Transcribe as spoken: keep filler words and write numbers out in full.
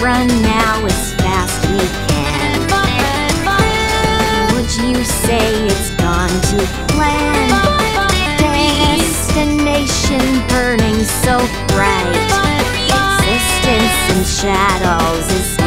Run now as fast we can. Would you say it's gone to plan? Destination burning so bright. Existence in shadows is